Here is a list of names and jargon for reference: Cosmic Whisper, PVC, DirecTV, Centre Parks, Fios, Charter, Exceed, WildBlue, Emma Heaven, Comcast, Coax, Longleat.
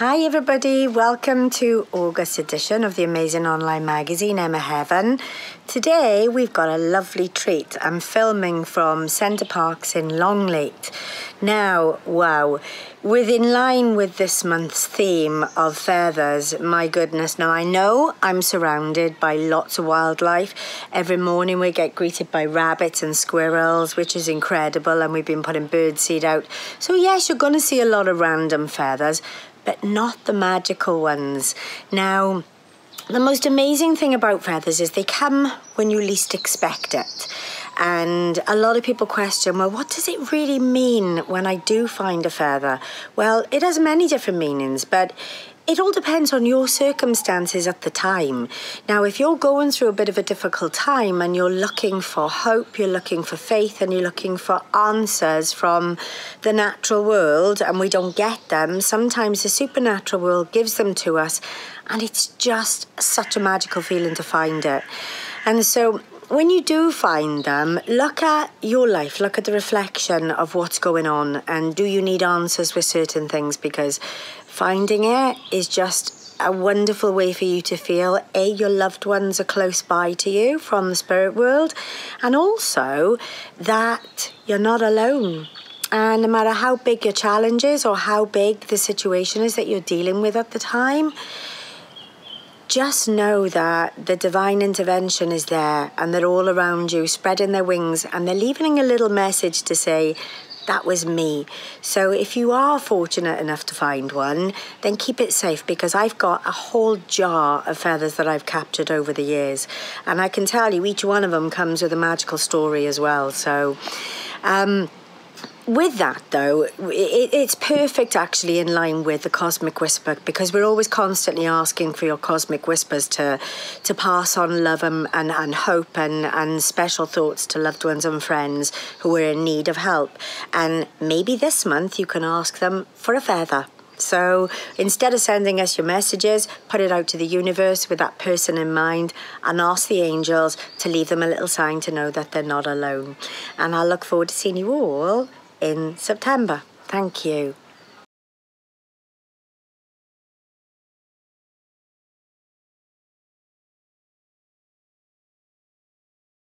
Hi everybody, welcome to August edition of the amazing online magazine Emma Heaven. Today we've got a lovely treat. I'm filming from Centre Parks in Longleat. Now, wow, within line with this month's theme of feathers, my goodness, now I know I'm surrounded by lots of wildlife. Every morning we get greeted by rabbits and squirrels, which is incredible, and we've been putting bird seed out. So yes, you're going to see a lot of random feathers, but not the magical ones. Now, the most amazing thing about feathers is they come when you least expect it. And a lot of people question, well, what does it really mean when I do find a feather? Well, it has many different meanings, but it all depends on your circumstances at the time. Now, if you're going through a bit of a difficult time and you're looking for hope, you're looking for faith, and you're looking for answers from the natural world, and we don't get them, sometimes the supernatural world gives them to us, and it's just such a magical feeling to find it. And so when you do find them, look at your life, look at the reflection of what's going on, and do you need answers with certain things? Because finding it is just a wonderful way for you to feel, A, your loved ones are close by to you from the spirit world, and also that you're not alone. And no matter how big your challenge is or how big the situation is that you're dealing with at the time, just know that the divine intervention is there, and they're all around you spreading their wings, and they're leaving a little message to say, that was me. So if you are fortunate enough to find one, then keep it safe, because I've got a whole jar of feathers that I've captured over the years. And I can tell you each one of them comes with a magical story as well. So with that, though, it's perfect actually in line with the Cosmic Whisper, because we're always constantly asking for your Cosmic Whispers to pass on love and hope and special thoughts to loved ones and friends who are in need of help. And maybe this month you can ask them for a feather. So instead of sending us your messages, put it out to the universe with that person in mind, and ask the angels to leave them a little sign to know that they're not alone. And I look forward to seeing you all in September. Thank you.